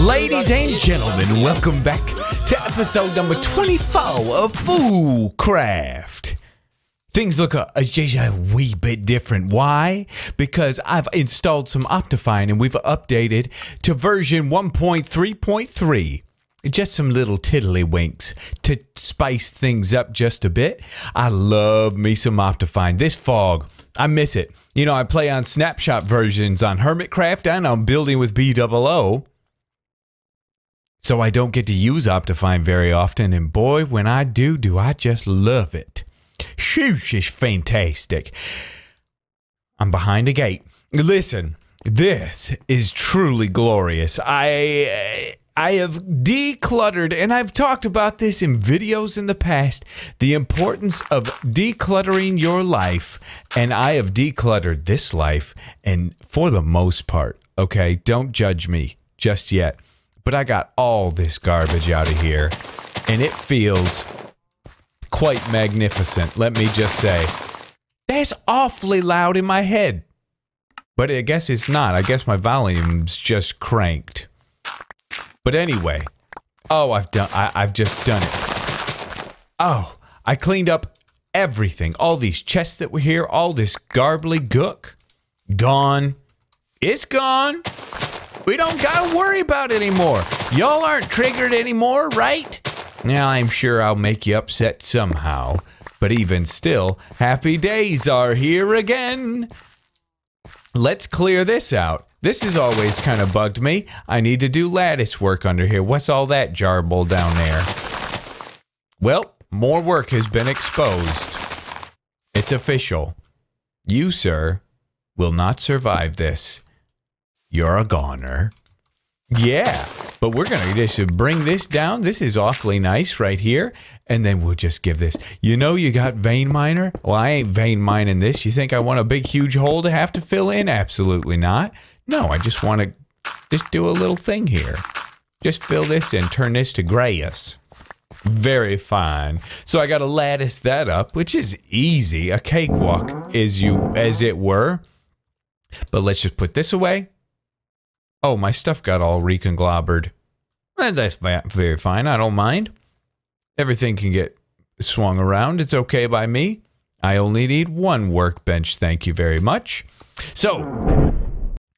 Ladies and gentlemen, welcome back to episode number 24 of DecoCraft. Things look a wee bit different. Why? Because I've installed some Optifine and we've updated to version 1.3.3. Just some little tiddlywinks to spice things up just a bit. I love me some Optifine. This fog, I miss it. You know, I play on snapshot versions on Hermitcraft and on Building with BdoubleO. So I don't get to use Optifine very often. And boy, when I do I just love it. Sheesh, is fantastic. I'm behind a gate. Listen, this is truly glorious. I have decluttered, and I've talked about this in videos in the past, the importance of decluttering your life, and I have decluttered this life, and for the most part, okay, don't judge me just yet, but I got all this garbage out of here, and it feels quite magnificent, let me just say. That's awfully loud in my head. But I guess it's not. I guess my volume's just cranked. But anyway. Oh, I've just done it. Oh, I cleaned up everything. All these chests that were here, all this garbly gook. Gone. It's gone. We don't gotta worry about it anymore. Y'all aren't triggered anymore, right? Now, I'm sure I'll make you upset somehow, but even still, happy days are here again. Let's clear this out. This has always kind of bugged me. I need to do lattice work under here. What's all that jarble down there? Well, more work has been exposed. It's official. You, sir, will not survive this. You're a goner. Yeah, but we're going to just bring this down. This is awfully nice right here. And then we'll just give this. You know you got vein miner? Well, I ain't vein mining this. You think I want a big, huge hole to have to fill in? Absolutely not. No, I just want to just do a little thing here. Just fill this in. Turn this to grass. Very fine. So I got to lattice that up, which is easy. A cakewalk, as it were. But let's just put this away. Oh, my stuff got all reconglobbered. That's very fine. I don't mind. Everything can get swung around. It's okay by me. I only need one workbench. Thank you very much. So,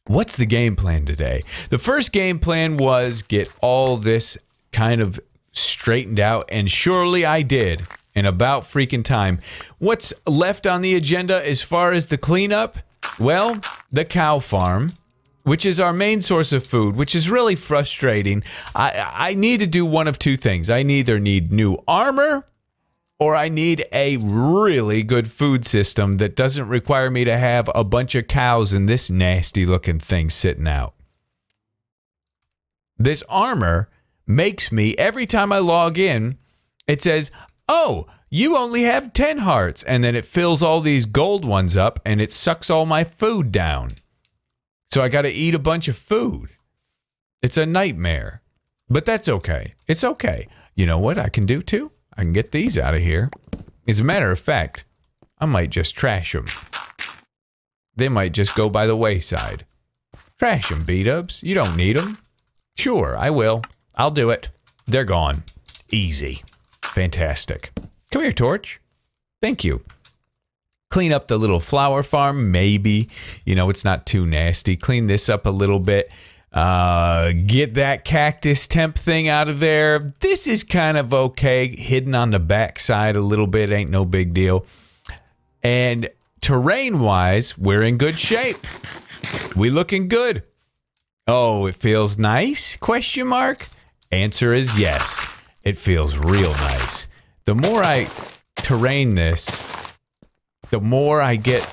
what's the game plan today? The first game plan was get all this kind of straightened out, and surely I did in about freaking time. What's left on the agenda as far as the cleanup? Well, the cow farm, which is our main source of food, which is really frustrating. I need to do one of two things. I either need new armor, or I need a really good food system that doesn't require me to have a bunch of cows and this nasty looking thing sitting out. This armor makes me, every time I log in, it says, oh, you only have 10 hearts. And then it fills all these gold ones up and it sucks all my food down. So I got to eat a bunch of food. It's a nightmare. But that's okay. It's okay. You know what I can do too? I can get these out of here. As a matter of fact, I might just trash them. They might just go by the wayside. Trash them, B-dubs. You don't need them. Sure, I will. I'll do it. They're gone. Easy. Fantastic. Come here, Torch. Thank you. Clean up the little flower farm, maybe. You know, it's not too nasty. Clean this up a little bit. Get that cactus temp thing out of there. This is kind of okay. Hidden on the backside a little bit. Ain't no big deal. And terrain-wise, we're in good shape. We looking good. Oh, it feels nice? Question mark? Answer is yes. It feels real nice. The more I terrain this, the more I get,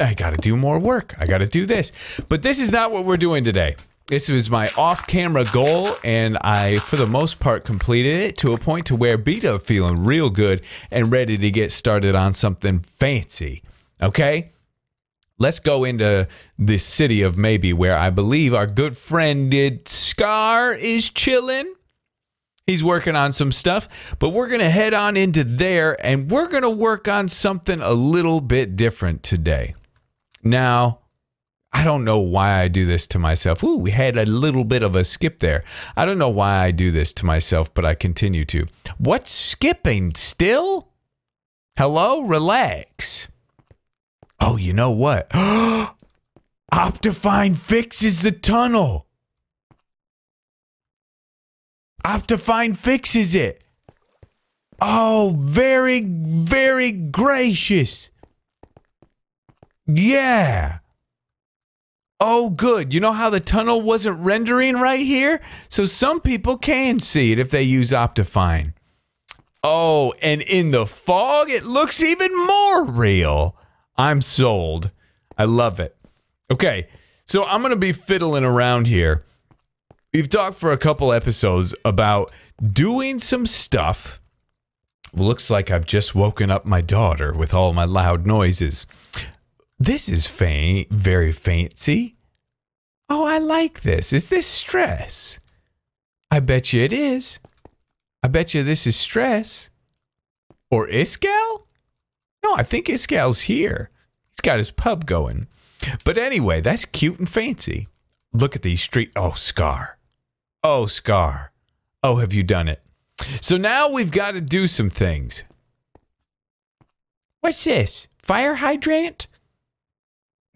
I gotta do more work. I gotta do this. But this is not what we're doing today. This was my off-camera goal, and I, for the most part, completed it to a point to where Beta feeling real good and ready to get started on something fancy. Okay? Let's go into the city of Maybe, where I believe our good friend DecoCraft is chilling. He's working on some stuff, but we're going to head on into there and we're going to work on something a little bit different today. Now, I don't know why I do this to myself. Ooh, we had a little bit of a skip there. I don't know why I do this to myself, but I continue to. What's skipping still? Hello? Relax. Oh, you know what? Optifine fixes the tunnel. Optifine fixes it. Oh, very, very gracious. Yeah. Oh, good. You know how the tunnel wasn't rendering right here? So some people can see it if they use Optifine. Oh, and in the fog, it looks even more real. I'm sold. I love it. Okay, so I'm going to be fiddling around here. We've talked for a couple episodes about doing some stuff. Looks like I've just woken up my daughter with all my loud noises. This is faint, very fancy. Oh, I like this. Is this stress? I bet you it is. I bet you this is stress. Or Iskall? No, I think Iskall's here. He's got his pub going. But anyway, that's cute and fancy. Look at these street. Oh, Scar. Oh, Scar. Oh, have you done it? So now we've got to do some things. What's this? Fire hydrant?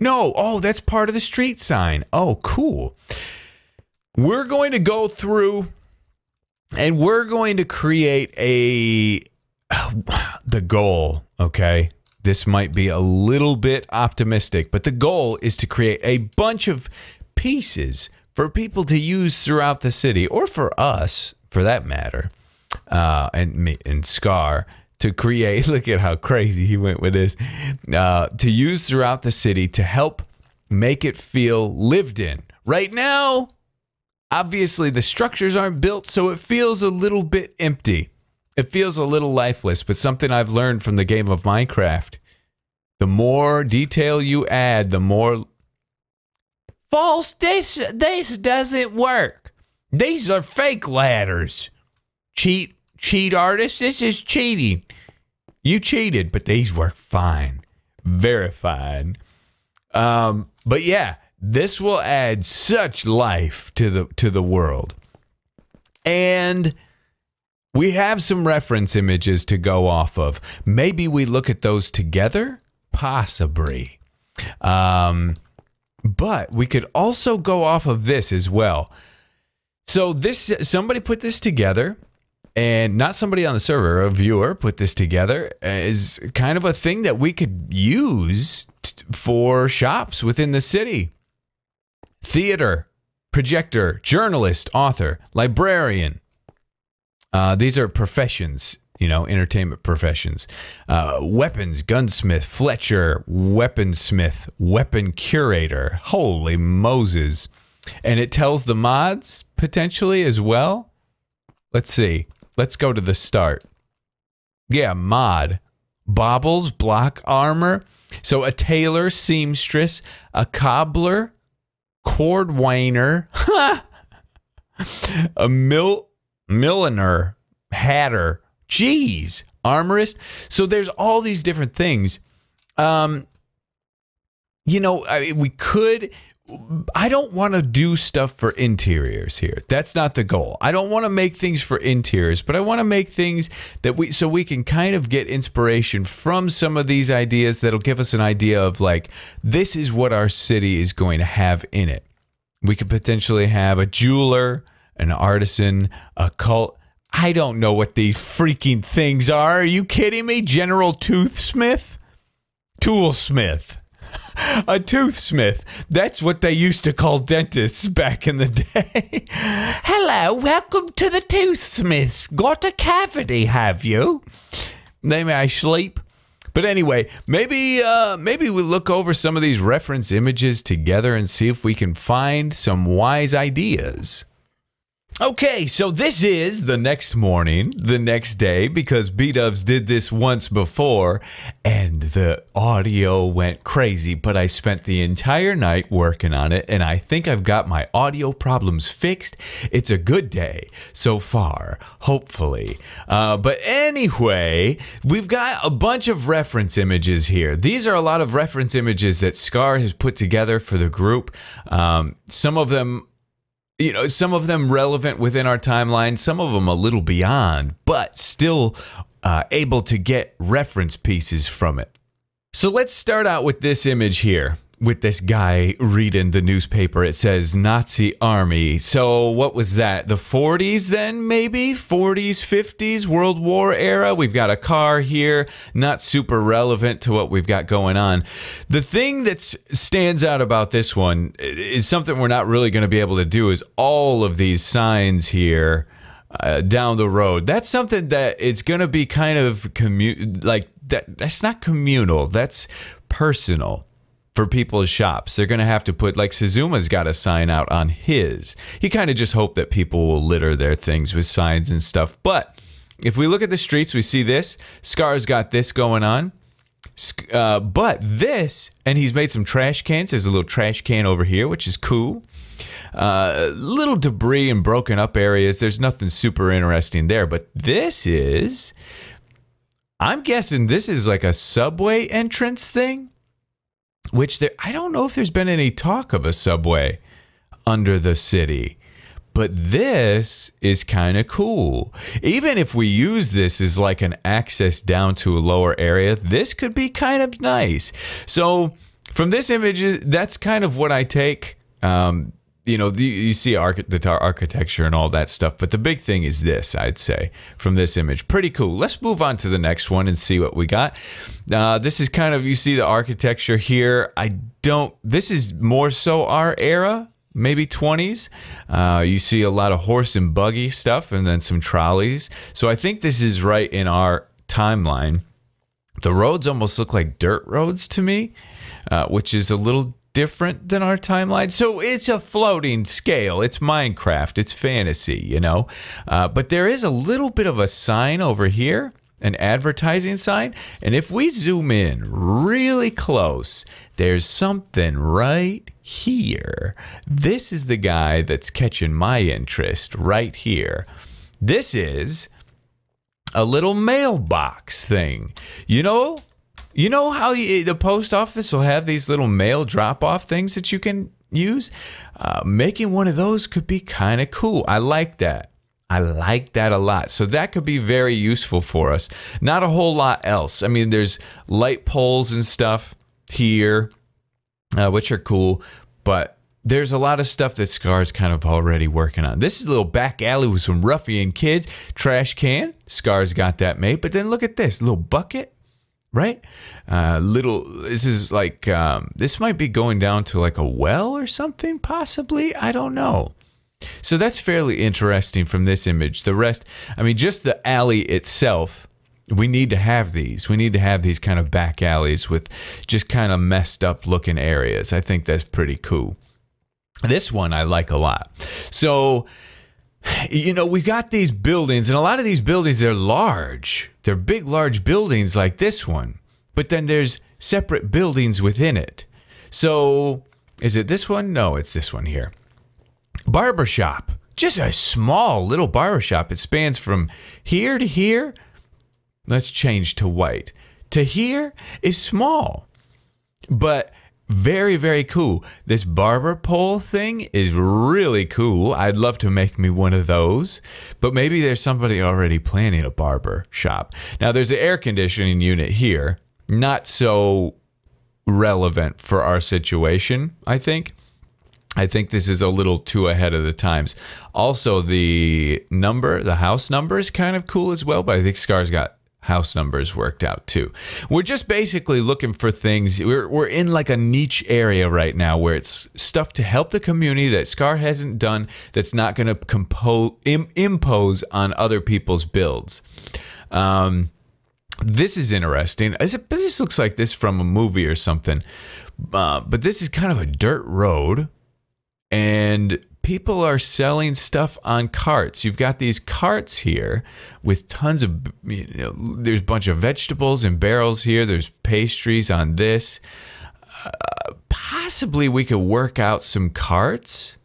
No. Oh, that's part of the street sign. Oh, cool. We're going to go through and we're going to create the goal, okay? This might be a little bit optimistic, but the goal is to create a bunch of pieces for people to use throughout the city, or for us, for that matter, and me and Scar to create. Look at how crazy he went with this. To use throughout the city to help make it feel lived in. Right now, obviously the structures aren't built, so it feels a little bit empty. It feels a little lifeless, but something I've learned from the game of Minecraft: the more detail you add, the more. False, this doesn't work. These are fake ladders. Cheat artists, this is cheating. You cheated, but these work fine. Very fine. But yeah, this will add such life to the world. And we have some reference images to go off of. Maybe we look at those together? Possibly. But we could also go off of this as well. So this, somebody put this together, and not somebody on the server, a viewer put this together as kind of a thing that we could use for shops within the city. Theater, projector, journalist, author, librarian. These are professions, you know, entertainment professions. Weapons, gunsmith, Fletcher, weaponsmith, weapon curator. Holy Moses. And it tells the mods potentially as well. Let's see. Let's go to the start. Yeah, mod. Bobbles, block armor. So a tailor, seamstress, a cobbler, cord wainer, a milliner, hatter. Jeez, armorist. So there's all these different things. You know, we could, I don't want to do stuff for interiors here. That's not the goal. I don't want to make things for interiors, but I want to make things that so we can kind of get inspiration from some of these ideas that'll give us an idea of like, this is what our city is going to have in it. We could potentially have a jeweler, an artisan, a cult. I don't know what these freaking things are. Are you kidding me? General Toothsmith? Toolsmith. A toothsmith. That's what they used to call dentists back in the day. Hello, welcome to the toothsmiths. Got a cavity, have you? They may sleep. But anyway, maybe we look over some of these reference images together and see if we can find some wise ideas. Okay, so this is the next morning, the next day, because B-Dubs did this once before, and the audio went crazy, but I spent the entire night working on it, and I think I've got my audio problems fixed. It's a good day so far, hopefully. But anyway, we've got a bunch of reference images here. These are a lot of reference images that Scar has put together for the group. Some of them, you know, some of them relevant within our timeline, some of them a little beyond, but still able to get reference pieces from it. So let's start out with this image here, with this guy reading the newspaper. It says Nazi Army. So what was that? The 40s then, maybe? 40s, 50s, World War era. We've got a car here, not super relevant to what we've got going on. The thing that stands out about this one is something we're not really going to be able to do is all of these signs here down the road. That's something that it's going to be kind of like that's not communal, that's personal. For people's shops, they're gonna have to put, like, Suzuma's got a sign out on his. He kind of just hoped that people will litter their things with signs and stuff. But if we look at the streets, we see this. Scar's got this going on. But this, and he's made some trash cans. There's a little trash can over here, which is cool. Little debris and broken up areas. There's nothing super interesting there. But this is, I'm guessing this is like a subway entrance thing. Which there, I don't know if there's been any talk of a subway under the city, but this is kind of cool. Even if we use this as like an access down to a lower area, this could be kind of nice. So from this image, that's kind of what I take. You know, you see the architecture and all that stuff, but the big thing is this, I'd say, from this image. Pretty cool. Let's move on to the next one and see what we got. This is kind of, you see the architecture here. This is more so our era, maybe 20s. You see a lot of horse and buggy stuff and then some trolleys. So I think this is right in our timeline. The roads almost look like dirt roads to me, which is a little different than our timeline. So it's a floating scale. It's Minecraft. It's fantasy, you know. But there is a little bit of a sign over here, an advertising sign. And if we zoom in really close, there's something right here. This is the guy that's catching my interest right here. This is a little mailbox thing. You know how the post office will have these little mail drop-off things that you can use? Making one of those could be kind of cool. I like that. I like that a lot. So that could be very useful for us. Not a whole lot else. I mean, there's light poles and stuff here, which are cool, but there's a lot of stuff that Scar's kind of already working on. This is a little back alley with some ruffian kids. Trash can. Scar's got that made. But then look at this. Little bucket. Right? This is like, this might be going down to like a well or something, possibly. I don't know. So that's fairly interesting from this image. The rest, I mean, just the alley itself, we need to have these. We need to have these kind of back alleys with just kind of messed up looking areas. I think that's pretty cool. This one I like a lot. So, you know, we got these buildings, and a lot of these buildings, they're large. They're big, large buildings like this one. But then there's separate buildings within it. So, is it this one? No, it's this one here. Barbershop. Just a small little barbershop. It spans from here to here. Let's change to white. To here is small. But very, very cool. This barber pole thing is really cool. I'd love to make me one of those, but maybe there's somebody already planning a barber shop. Now, there's an air conditioning unit here. Not so relevant for our situation, I think. I think this is a little too ahead of the times. Also, the number, the house number is kind of cool as well, but I think Scar's got house numbers worked out too. We're just basically looking for things. We're in like a niche area right now where it's stuff to help the community that Scar hasn't done, that's not going to impose on other people's builds. This is interesting. This looks like this from a movie or something. But this is kind of a dirt road. And people are selling stuff on carts. You've got these carts here with tons of, you know, there's a bunch of vegetables and barrels here. There's pastries on this. Possibly we could work out some carts.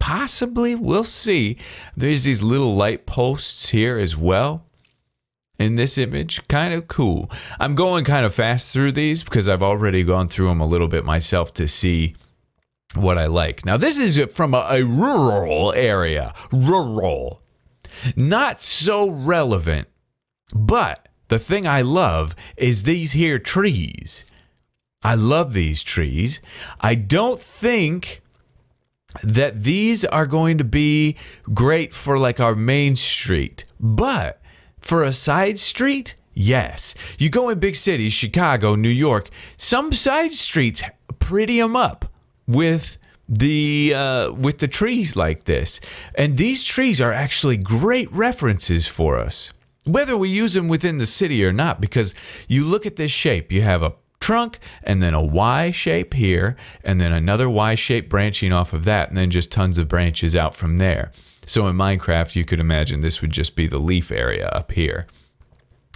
Possibly, we'll see. There's these little light posts here as well in this image. Kind of cool. I'm going kind of fast through these because I've already gone through them a little bit myself to see what I like. Now this is from a rural area. Rural. Not so relevant, but the thing I love is these here trees. I love these trees. I don't think that these are going to be great for like our main street, but for a side street, yes. You go in big cities, Chicago, New York, some side streets pretty them up with the trees like this. And these trees are actually great references for us, whether we use them within the city or not, because you look at this shape, you have a trunk and then a Y shape here and then another Y shape branching off of that and then just tons of branches out from there. So in Minecraft, you could imagine this would just be the leaf area up here.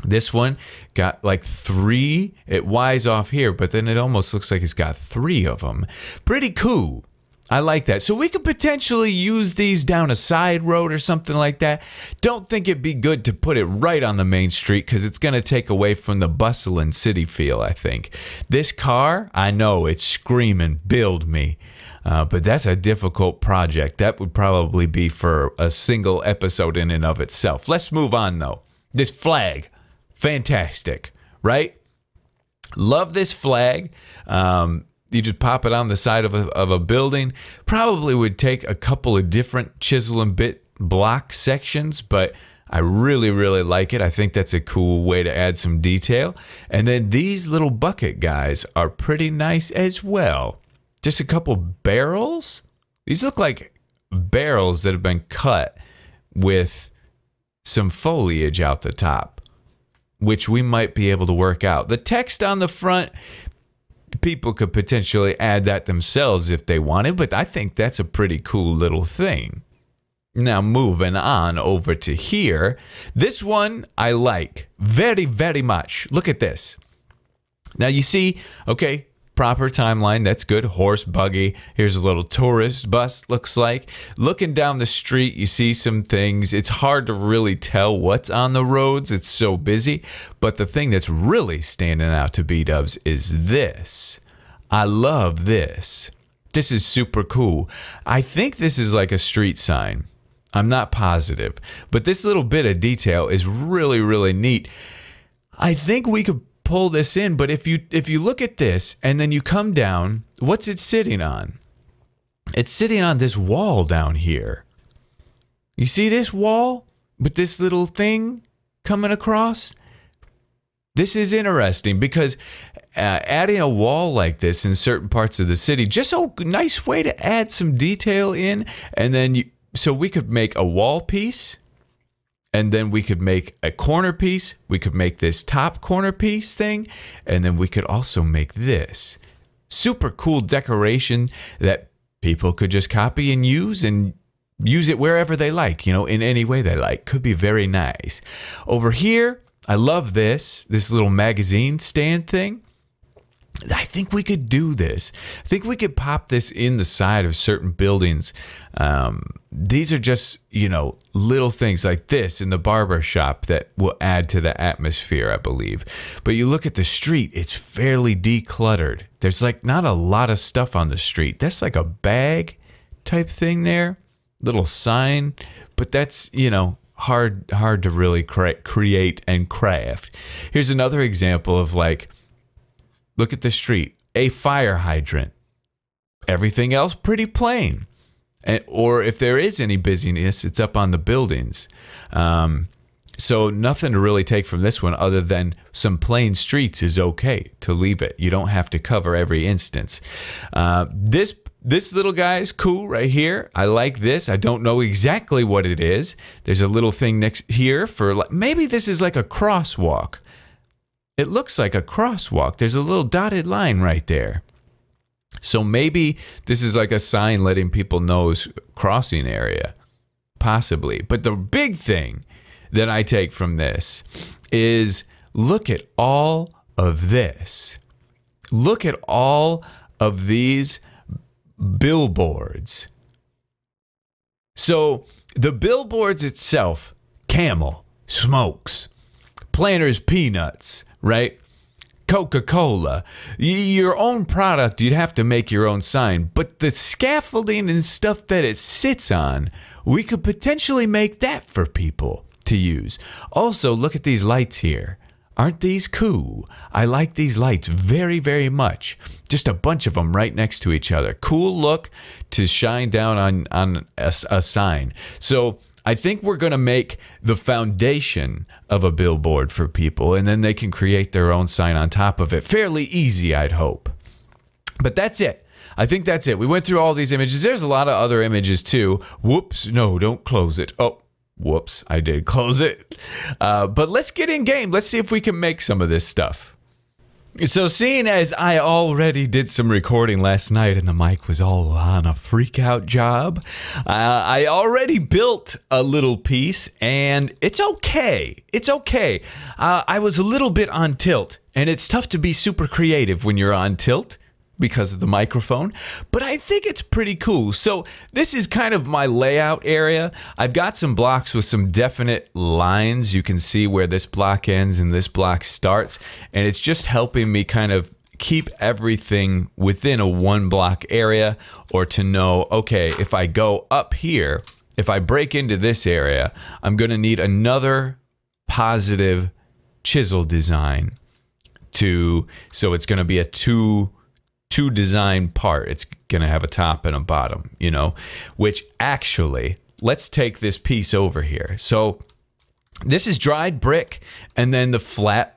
This one got like three, it Y's off here, but then it almost looks like it's got three of them. Pretty cool. I like that. So we could potentially use these down a side road or something like that. Don't think it'd be good to put it right on the main street because it's going to take away from the bustle and city feel, I think. This car, I know it's screaming, build me. But that's a difficult project. That would probably be for a single episode in and of itself. Let's move on though. This flag. Fantastic, right? Love this flag. You just pop it on the side of a building. Probably would take a couple of different chisel and bit block sections, but I really, really like it. I think that's a cool way to add some detail. And then these little bucket guys are pretty nice as well. Just a couple barrels. These look like barrels that have been cut with some foliage out the top, which we might be able to work out. The text on the front, people could potentially add that themselves if they wanted, but I think that's a pretty cool little thing. Now moving on over to here. This one I like very, very much. Look at this. Now you see, okay, proper timeline, that's good. Horse, buggy, here's a little tourist bus, looks like. Looking down the street, you see some things. It's hard to really tell what's on the roads, it's so busy. But the thing that's really standing out to B-Dubs is this. I love this. This is super cool. I think this is like a street sign. I'm not positive. But this little bit of detail is really, really neat. I think we could pull this in, but if you look at this and then you come down, what's it sitting on? It's sitting on this wall down here. You see this wall with this little thing coming across? This is interesting because adding a wall like this in certain parts of the city, just a nice way to add some detail in. And then so we could make a wall piece. And then we could make a corner piece. We could make this top corner piece thing. And then we could also make this super cool decoration that people could just copy and use it wherever they like, you know, in any way they like. Could be very nice. Over here, I love this little magazine stand thing. I think we could do this. I think we could pop this in the side of certain buildings. These are just, you know, little things like this in the barber shop that will add to the atmosphere, I believe. But you look at the street, it's fairly decluttered. There's like not a lot of stuff on the street. That's like a bag type thing there, little sign, but that's, you know, hard to really create and craft. Here's another example of like, look at the street, a fire hydrant. Everything else pretty plain. And, or if there is any busyness, it's up on the buildings. So nothing to really take from this one other than some plain streets is okay to leave it. You don't have to cover every instance. This little guy is cool right here. I like this. I don't know exactly what it is. There's a little thing next here for like, maybe this is like a crosswalk. It looks like a crosswalk. There's a little dotted line right there. So maybe this is like a sign letting people know it's crossing area, possibly. But the big thing that I take from this is look at all of this. Look at all of these billboards. So the billboards itself, Camel, smokes, Planters peanuts, right? Coca-Cola, your own product, you'd have to make your own sign, but the scaffolding and stuff that it sits on, we could potentially make that for people to use. Also, look at these lights here. Aren't these cool? I like these lights very, very much. Just a bunch of them right next to each other. Cool look to shine down on a sign. So I think we're going to make the foundation of a billboard for people, and then they can create their own sign on top of it. Fairly easy, I'd hope. But that's it. I think that's it. We went through all these images. There's a lot of other images too. Whoops. No, don't close it. Oh, whoops. I did close it. But let's get in game. Let's see if we can make some of this stuff. So seeing as I already did some recording last night and the mic was all on a freak out job, I already built a little piece and it's okay. It's okay. I was a little bit on tilt, and it's tough to be super creative when you're on tilt because of the microphone, but I think it's pretty cool. So this is kind of my layout area. I've got some blocks with some definite lines. You can see where this block ends and this block starts, and it's just helping me kind of keep everything within a one block area, or to know, okay, if I go up here, if I break into this area, I'm gonna need another positive chisel design so it's gonna be a two design part. It's going to have a top and a bottom, you know, which actually, let's take this piece over here. So this is dried brick, and then the flat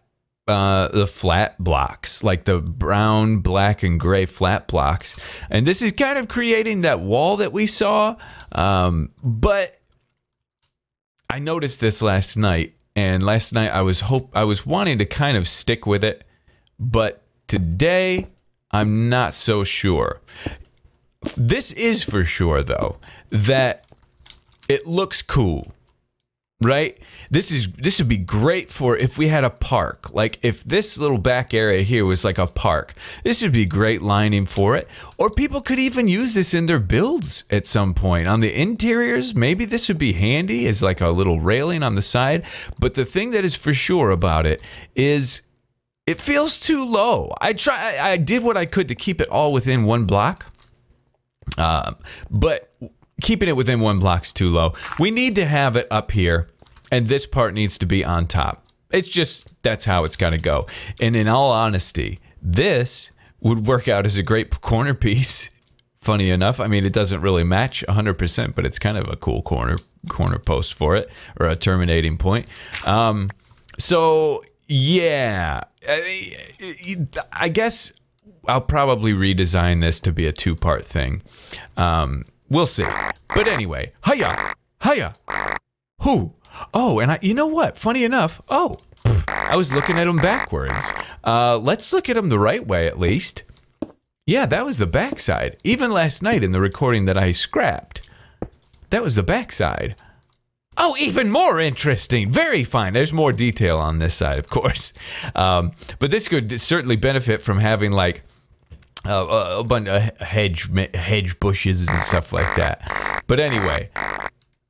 blocks, like the brown, black, and gray flat blocks. And this is kind of creating that wall that we saw. But I noticed this last night, and last night I was wanting to kind of stick with it, but today I'm not so sure. This is for sure, though, that it looks cool, right? This would be great for if we had a park. Like if this little back area here was like a park, this would be great lining for it. Or people could even use this in their builds at some point. On the interiors, maybe this would be handy as like a little railing on the side. But the thing that is for sure about it is it feels too low. I did what I could to keep it all within one block, but keeping it within one block's too low. We need to have it up here, and this part needs to be on top. It's just, that's how it's gotta go. And in all honesty, this would work out as a great corner piece. Funny enough, I mean, it doesn't really match 100%, but it's kind of a cool corner post for it, or a terminating point. So yeah, I guess I'll probably redesign this to be a two-part thing. We'll see. But anyway, hiya, hiya, who? Oh, and you know what? Funny enough, oh, I was looking at them backwards. Let's look at them the right way, at least. Yeah, that was the backside. Even last night in the recording that I scrapped, that was the backside. Oh, even more interesting. Very fine. There's more detail on this side, of course. But this could certainly benefit from having like a bunch of hedge bushes and stuff like that. But anyway,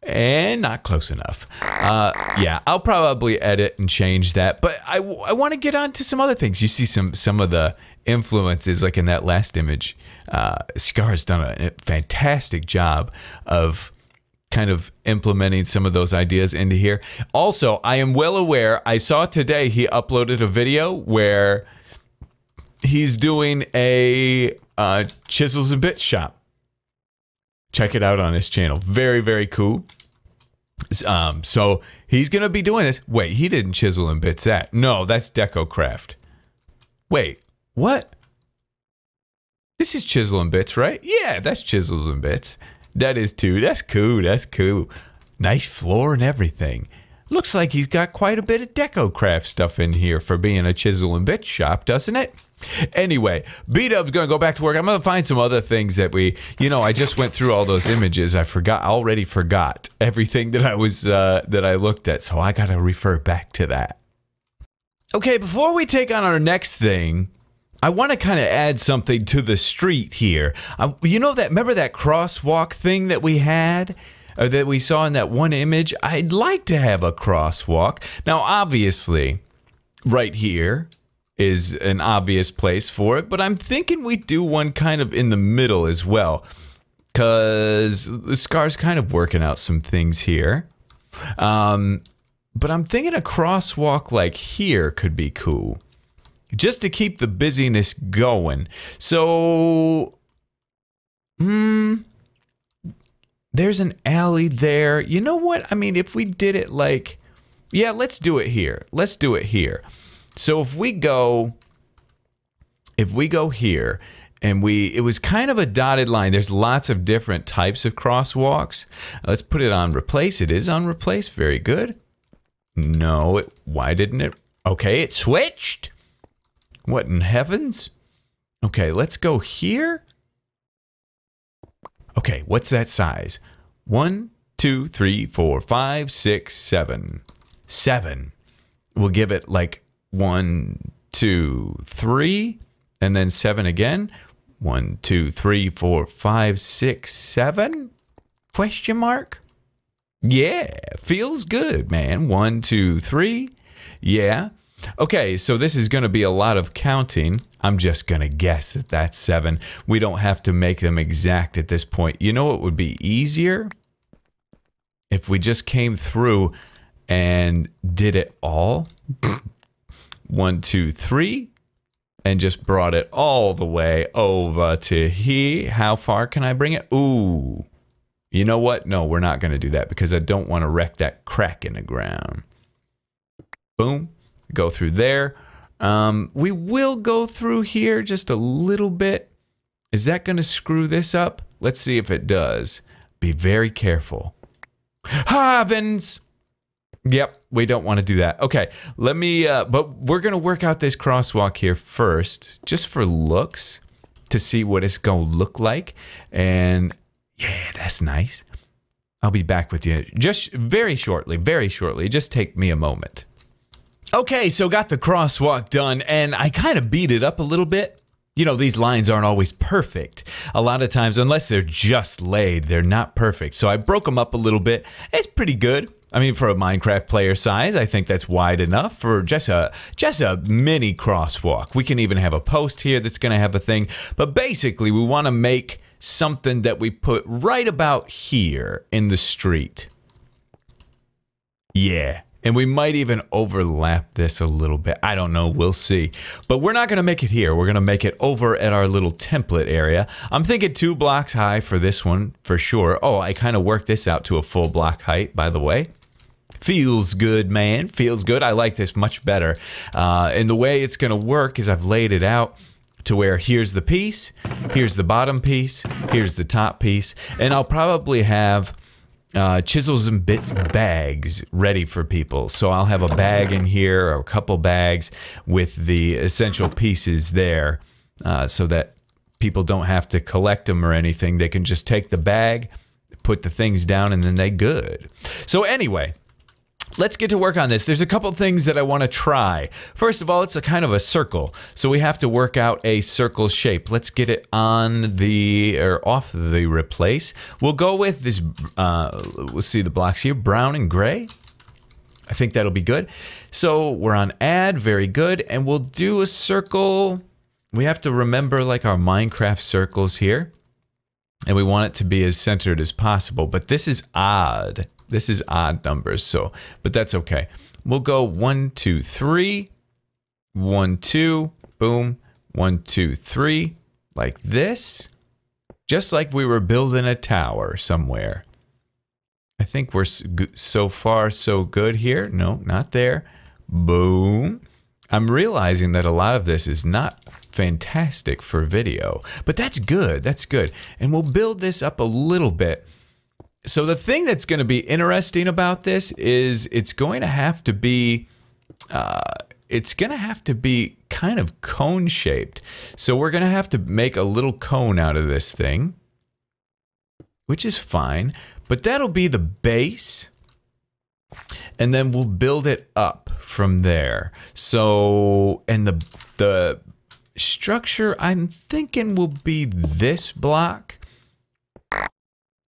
and not close enough. Yeah, I'll probably edit and change that. But I want to get on to some other things. You see some of the influences, like in that last image. Scar's done a fantastic job of kind of implementing some of those ideas into here. Also, I am well aware, I saw today he uploaded a video where he's doing a Chisels and Bits shop. Check it out on his channel. Very, very cool. So he's going to be doing this. Wait, he didn't Chisel and Bits that. No, that's DecoCraft. Wait, what? This is Chisel and Bits, right? Yeah, that's Chisels and Bits. That is too. That's cool. That's cool. Nice floor and everything. Looks like he's got quite a bit of DecoCraft stuff in here for being a Chisel and Bits shop, doesn't it? Anyway, B-Dub's going to go back to work. I'm going to find some other things that we, you know, I just went through all those images. I already forgot everything that I was, that I looked at. So I got to refer back to that. Okay, before we take on our next thing, I want to kind of add something to the street here. You know that, remember that crosswalk thing that we had? Or that we saw in that one image? I'd like to have a crosswalk. Now, obviously, right here is an obvious place for it, but I'm thinking we do one kind of in the middle as well, because the Scar's kind of working out some things here. But I'm thinking a crosswalk like here could be cool, just to keep the busyness going. So, there's an alley there. You know what? I mean, if we did it like, yeah, let's do it here. Let's do it here. So if we go here and it was kind of a dotted line. There's lots of different types of crosswalks. Let's put it on replace. It is on replace. Very good. No, why didn't it? Okay, it switched. What in heavens? Okay, let's go here. Okay, what's that size? 1, 2, 3, 4, 5, 6, 7. 7. We'll give it like 1, 2, 3, and then 7 again. 1, 2, 3, 4, 5, 6, 7? Question mark? Yeah, feels good, man. 1, 2, 3. Yeah. Okay, so this is going to be a lot of counting. I'm just going to guess that that's 7. We don't have to make them exact at this point. You know what would be easier? If we just came through and did it all. 1, 2, 3. And just brought it all the way over to here. How far can I bring it? Ooh. You know what? No, we're not going to do that because I don't want to wreck that crack in the ground. Boom. Go through there. We will go through here just a little bit. Is that going to screw this up? Let's see if it does. Be very careful. Havens! Yep, we don't want to do that. Okay, let me, but we're going to work out this crosswalk here first, just for looks, to see what it's going to look like. And yeah, that's nice. I'll be back with you just very shortly. Just take me a moment. Okay, so got the crosswalk done, and I kind of beat it up a little bit. You know, these lines aren't always perfect. A lot of times, unless they're just laid, they're not perfect. So I broke them up a little bit. It's pretty good. I mean, for a Minecraft player size, I think that's wide enough for just a mini crosswalk. We can even have a post here that's going to have a thing. But basically, we want to make something that we put right about here in the street. Yeah. And we might even overlap this a little bit. I don't know. We'll see. But we're not going to make it here. We're going to make it over at our little template area. I'm thinking 2 blocks high for this one for sure. Oh, I kind of worked this out to a full block height, by the way. Feels good, man. Feels good. I like this much better. And the way it's going to work is I've laid it out to where here's the piece, here's the bottom piece, here's the top piece. And I'll probably have... Chisels and Bits bags ready for people. So I'll have a bag in here or a couple bags with the essential pieces there so that people don't have to collect them or anything. They can just take the bag, put the things down, and then they're good. So anyway, let's get to work on this. There's a couple things that I want to try. First of all, it's a kind of a circle. So we have to work out a circle shape. Let's get it on the, or off the replace. We'll go with this, we'll see the blocks here, brown and gray. I think that'll be good. So we're on add, very good. And we'll do a circle. We have to remember like our Minecraft circles here. And we want it to be as centered as possible, but this is odd. This is odd numbers, so, but that's okay. We'll go 1, 2, 3, 1, 2, boom, 1, 2, 3, like this. Just like we were building a tower somewhere. I think we're so far so good here. No, not there. Boom. I'm realizing that a lot of this is not fantastic for video, but that's good, that's good. And we'll build this up a little bit. So the thing that's going to be interesting about this is it's going to have to be it's gonna have to be kind of cone shaped. So we're gonna have to make a little cone out of this thing, which is fine, but that'll be the base. And then we'll build it up from there. So, and the structure I'm thinking will be this block.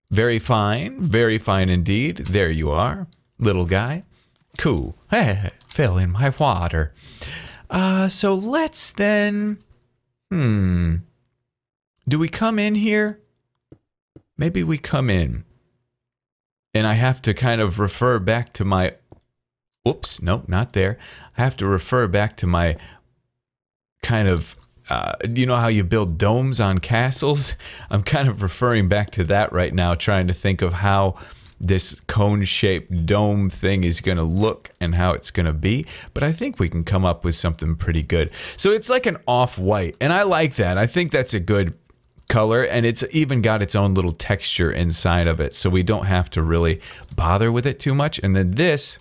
Very fine indeed. There you are, little guy. Cool. Hey, fell in my water. So let's then, do we come in here? Maybe we come in. And I have to kind of refer back to my, oops, nope, not there. I have to refer back to my kind of, you know how you build domes on castles? I'm kind of referring back to that right now, trying to think of how this cone-shaped dome thing is going to look and how it's going to be. But I think we can come up with something pretty good. So it's like an off-white, and I like that. I think that's a good color, and it's even got its own little texture inside of it, so we don't have to really bother with it too much. And then this,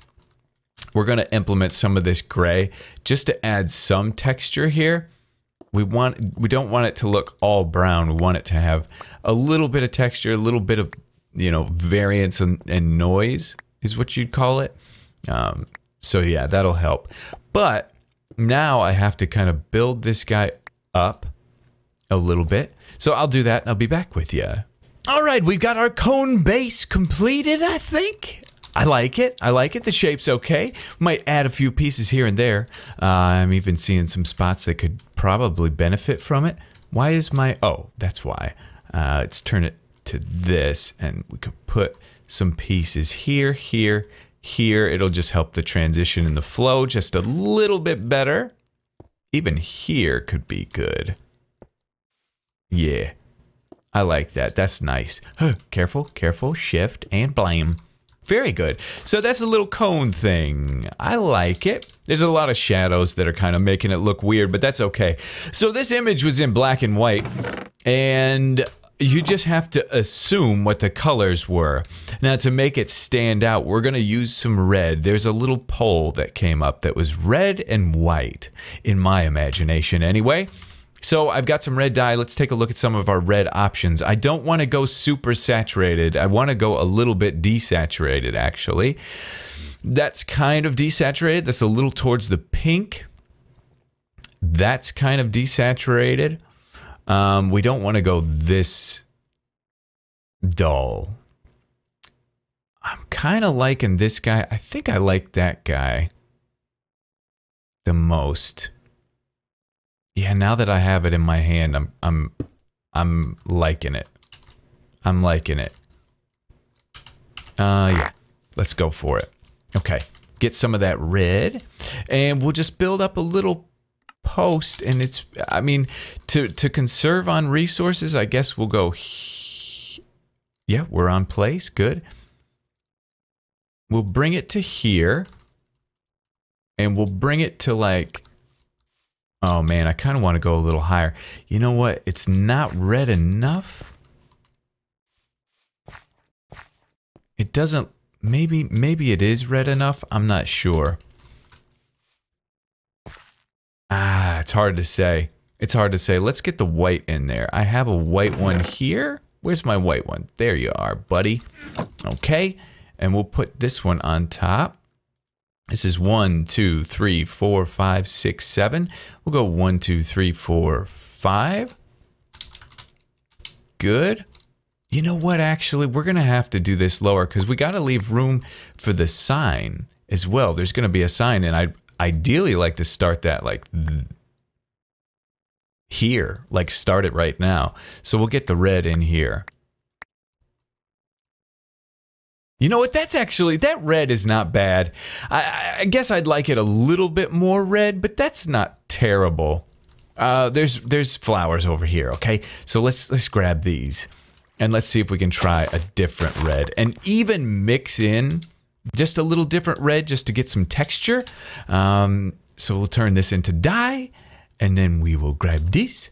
we're going to implement some of this gray just to add some texture here. We don't want it to look all brown. We want it to have a little bit of texture, a little bit of, you know, variance and noise is what you'd call it. So yeah, that'll help. But now I have to kind of build this guy up a little bit. So I'll do that and I'll be back with you. All right, we've got our cone base completed, I think. I like it. I like it. The shape's okay. Might add a few pieces here and there. I'm even seeing some spots that could probably benefit from it. Why is my... Oh, that's why. Let's turn it to this and we could put some pieces here, here, here. It'll just help the transition and the flow just a little bit better. Even here could be good. Yeah, I like that. That's nice. Huh, careful, careful, shift, and blame. Very good. So that's a little cone thing. I like it. There's a lot of shadows that are kind of making it look weird, but that's okay. So this image was in black and white, and you just have to assume what the colors were. Now, to make it stand out, we're going to use some red. There's a little poll that came up that was red and white, in my imagination anyway. So I've got some red dye. Let's take a look at some of our red options. I don't want to go super saturated. I want to go a little bit desaturated, actually. That's kind of desaturated. That's a little towards the pink. That's kind of desaturated. We don't want to go this dull. I'm kind of liking this guy. I think I like that guy the most. Yeah, now that I have it in my hand, I'm liking it. I'm liking it. Yeah, let's go for it. Okay, get some of that red, and we'll just build up a little post. And it's, I mean, to conserve on resources, I guess we'll go. Yeah, we're on place. Good. We'll bring it to here, and we'll bring it to like. Oh man, I kind of want to go a little higher. You know what? It's not red enough. It doesn't, maybe it is red enough. I'm not sure. Ah, it's hard to say. It's hard to say. Let's get the white in there. I have a white one here. Where's my white one? There you are, buddy. Okay. And we'll put this one on top. This is 1, 2, 3, 4, 5, 6, 7. We'll go 1, 2, 3, 4, 5. Good. You know what, actually, we're going to have to do this lower because we got to leave room for the sign as well. There's going to be a sign, and I'd ideally like to start that like here, like start it right now. So we'll get the red in here. You know what, that's actually, that red is not bad. I guess I'd like it a little bit more red, but that's not terrible. There's flowers over here, okay? So let's grab these, and let's see if we can try a different red, and even mix in just a little different red just to get some texture. So we'll turn this into dye, and then we will grab this.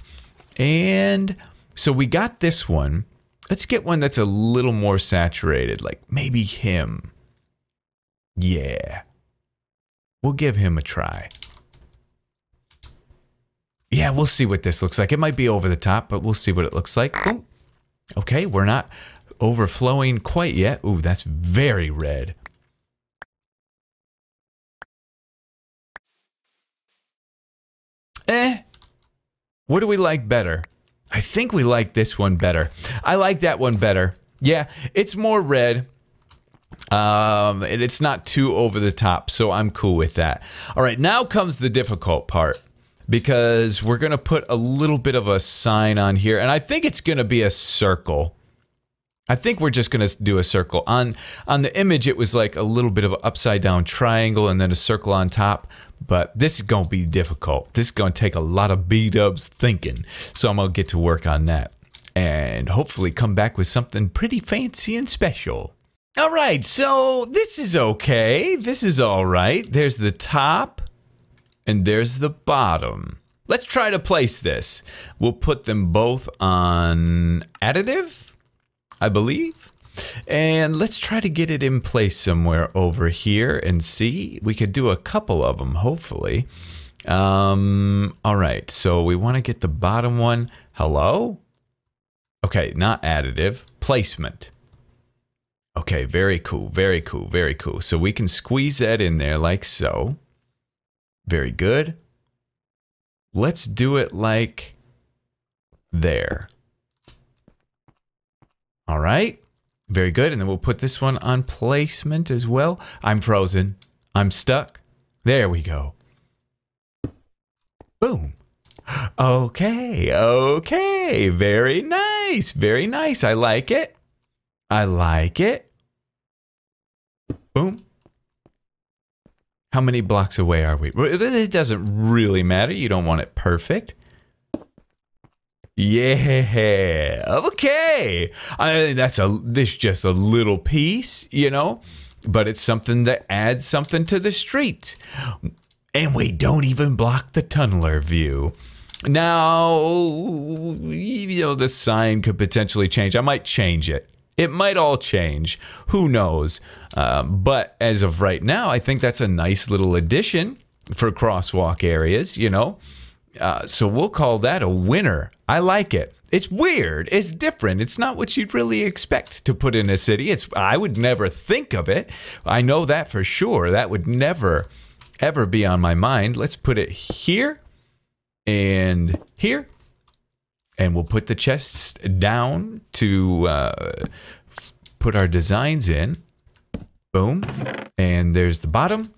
And so we got this one. Let's get one that's a little more saturated, like maybe him. Yeah. We'll give him a try. Yeah, we'll see what this looks like. It might be over the top, but we'll see what it looks like. Ooh. Okay, we're not overflowing quite yet. Ooh, that's very red. Eh. What do we like better? I think we like this one better. I like that one better. Yeah, it's more red. And it's not too over the top, so I'm cool with that. All right, now comes the difficult part, because we're gonna put a little bit of a sign on here, and I think it's gonna be a circle. I think we're just gonna do a circle. On the image, it was like a little bit of an upside down triangle and then a circle on top, but this is gonna be difficult. This is gonna take a lot of B-dubs thinking, so I'm gonna get to work on that and hopefully come back with something pretty fancy and special. All right, so this is okay. This is all right. There's the top and there's the bottom. Let's try to place this. We'll put them both on additive, I believe. And let's try to get it in place somewhere over here and see. We could do a couple of them, hopefully. All right, so we want to get the bottom one. Hello? Okay, not additive, placement. Okay, very cool, very cool, very cool. So we can squeeze that in there like so. Very good. Let's do it like there. All right, very good. And then we'll put this one on placement as well. I'm frozen. I'm stuck. There we go. Boom. Okay, okay, very nice, very nice. I like it. I like it. Boom. How many blocks away are we? It doesn't really matter. You don't want it perfect. Yeah. Okay. This is just a little piece, you know, but it's something that adds something to the street. And we don't even block the tunneler view. Now, you know, the sign could potentially change. I might change it. It might all change. Who knows? But as of right now, I think that's a nice little addition for crosswalk areas, you know? So we'll call that a winner. I like it. It's weird. It's different. It's not what you'd really expect to put in a city. I would never think of it. I know that for sure. That would never, ever be on my mind. Let's put it here and here. And we'll put the chests down to put our designs in. Boom. And there's the bottom.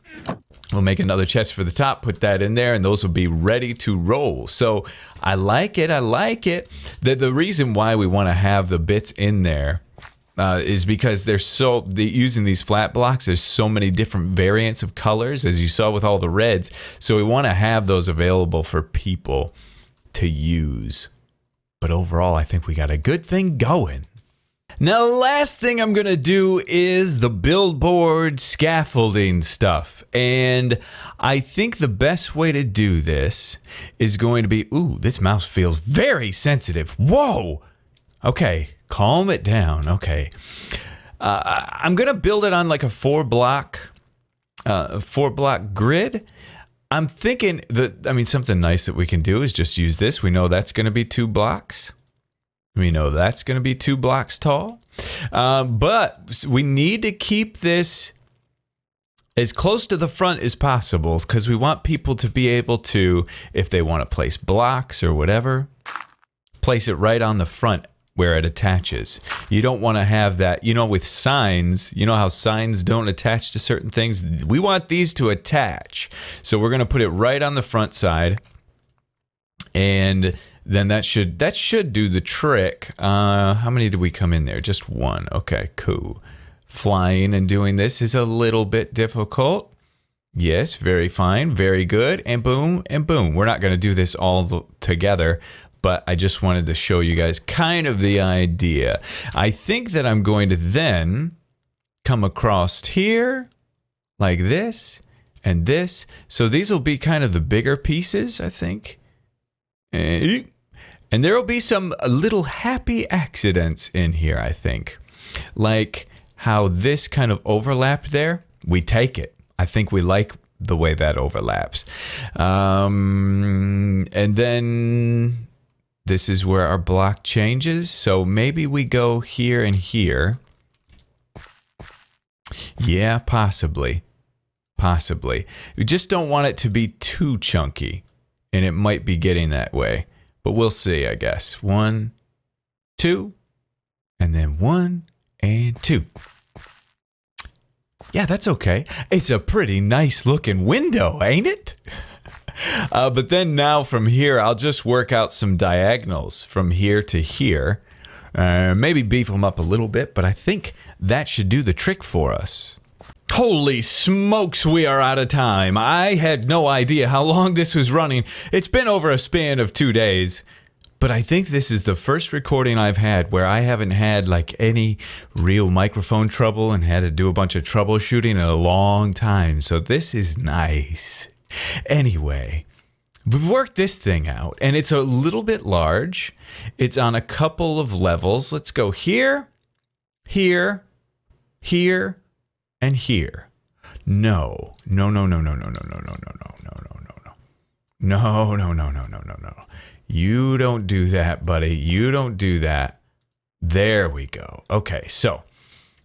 We'll make another chest for the top, put that in there, and those will be ready to roll. So I like it. I like it. The reason why we want to have the bits in there is because they're so, using these flat blocks, there's so many different variants of colors, as you saw with all the reds. So we want to have those available for people to use. But overall, I think we got a good thing going. Now, last thing I'm gonna do is the billboard scaffolding stuff. And I think the best way to do this is going to be, ooh, this mouse feels very sensitive. Whoa! Okay, calm it down, okay. I'm gonna build it on like a four block grid. I'm thinking that, I mean, something nice that we can do is just use this. We know that's going to be 2 blocks. We know that's going to be 2 blocks tall. But we need to keep this as close to the front as possible because we want people to be able to, if they want to place blocks or whatever, place it right on the front where it attaches. You don't want to have that, you know, with signs, you know how signs don't attach to certain things? We want these to attach. So we're going to put it right on the front side. And then that should do the trick. How many did we come in there? Just one. Okay, cool. Flying and doing this is a little bit difficult. Yes, very fine, very good. And boom, and boom. We're not going to do this all together, but I just wanted to show you guys kind of the idea. I think that I'm going to then come across here like this and this. So these will be kind of the bigger pieces, I think. And there will be some little happy accidents in here, I think. Like how this kind of overlapped there, we take it. I think we like the way that overlaps. And then this is where our block changes. So maybe we go here and here. Yeah, possibly. Possibly. We just don't want it to be too chunky. And it might be getting that way. But we'll see, I guess. 1, 2. And then 1 and 2. Yeah, that's okay. It's a pretty nice looking window, ain't it? But then now from here, I'll just work out some diagonals from here to here. Maybe beef them up a little bit, but I think that should do the trick for us. Holy smokes, we are out of time. I had no idea how long this was running. It's been over a span of 2 days. But I think this is the first recording I've had where I haven't had like any real microphone trouble and had to do a bunch of troubleshooting in a long time. So this is nice. Anyway, we've worked this thing out and it's a little bit large. It's on a couple of levels. Let's go here, here, here, and here. No, no, no, no, no, no, no, no, no, no, no, no, no, no, no, no, no, no, no, no, no, no. You don't do that, buddy. You don't do that. There we go. Okay, so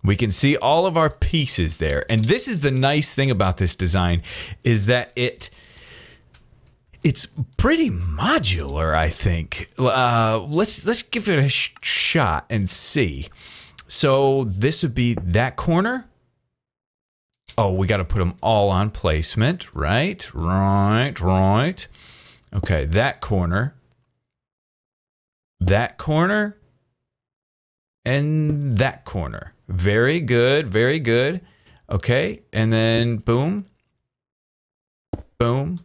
we can see all of our pieces there. And this is the nice thing about this design is that it's pretty modular, I think. Let's give it a shot and see. So this would be that corner. Oh, we got to put them all on placement, right? Right, right. Okay, that corner. That corner and that corner. Very good, very good. Okay, and then boom, boom.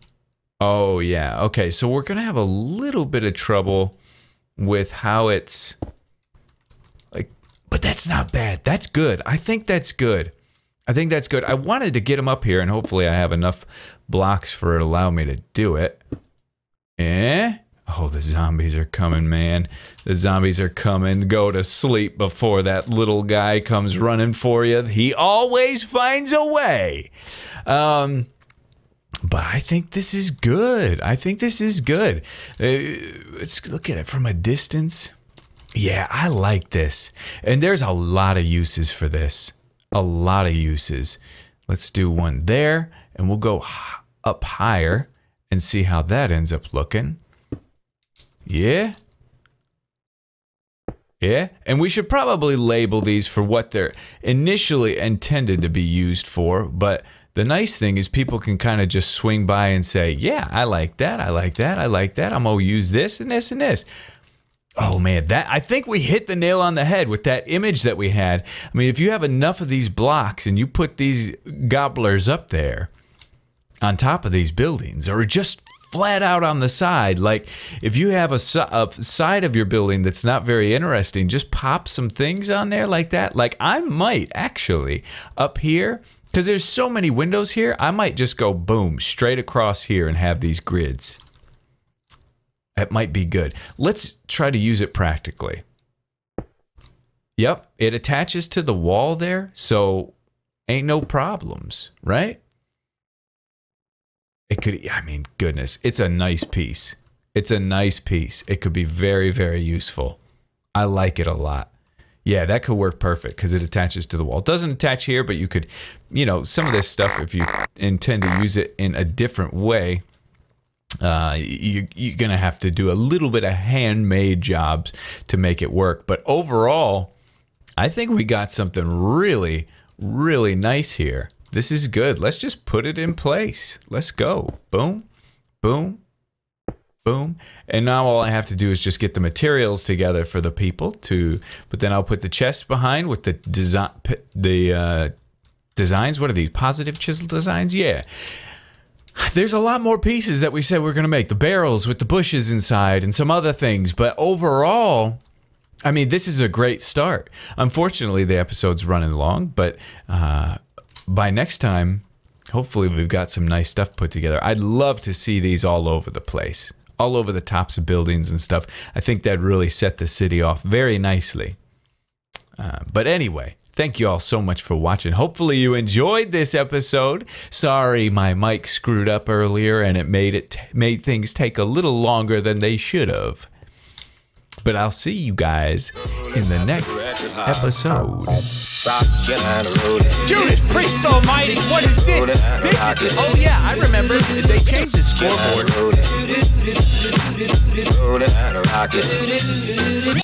Oh yeah, okay, so we're gonna have a little bit of trouble with how it's like, but that's not bad, that's good. I think that's good. I think that's good. I wanted to get them up here and hopefully I have enough blocks for it to allow me to do it. Eh? Oh, the zombies are coming, man. The zombies are coming. Go to sleep before that little guy comes running for you. He always finds a way. But I think this is good. I think this is good. Let's look at it from a distance. Yeah, I like this. And there's a lot of uses for this. A lot of uses. Let's do one there, and we'll go up higher and see how that ends up looking. Yeah. Yeah. And we should probably label these for what they're initially intended to be used for. But the nice thing is people can kind of just swing by and say, yeah, I like that. I like that. I like that. I'm going to use this and this and this. Oh, man, that I think we hit the nail on the head with that image that we had. I mean, if you have enough of these blocks and you put these gobblers up there on top of these buildings or just flat out on the side, like if you have a side of your building that's not very interesting, just pop some things on there like that. Like I might actually up here, because there's so many windows here, I might just go boom straight across here and have these grids. That might be good. Let's try to use it practically. Yep, it attaches to the wall there, so ain't no problems, right? It could, I mean, goodness, it's a nice piece. It's a nice piece. It could be very, very useful. I like it a lot. Yeah, that could work perfect because it attaches to the wall. It doesn't attach here, but you could, you know, some of this stuff, if you intend to use it in a different way, you're going to have to do a little bit of handmade jobs to make it work. But overall, I think we got something really, really nice here. This is good. Let's just put it in place. Let's go. Boom, boom, boom. And now all I have to do is just get the materials together for the people to, but then I'll put the chest behind with the design, designs. What are these? Positive chisel designs? Yeah. There's a lot more pieces that we said we're going to make. The barrels with the bushes inside and some other things. But overall, I mean, this is a great start. Unfortunately, the episode's running long, but, by next time, hopefully we've got some nice stuff put together. I'd love to see these all over the place, all over the tops of buildings and stuff. I think that'd really set the city off very nicely. But anyway, Thank you all so much for watching. Hopefully you enjoyed this episode. Sorry my mic screwed up earlier and it made things take a little longer than they should have. But I'll see you guys in the next episode. Judas Priest Almighty, what is it? Oh yeah, I remember. They changed the scoreboard.